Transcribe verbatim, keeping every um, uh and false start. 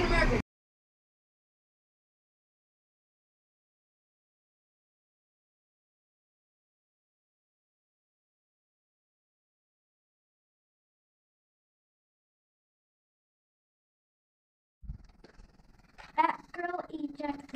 African-American. That girl ejected.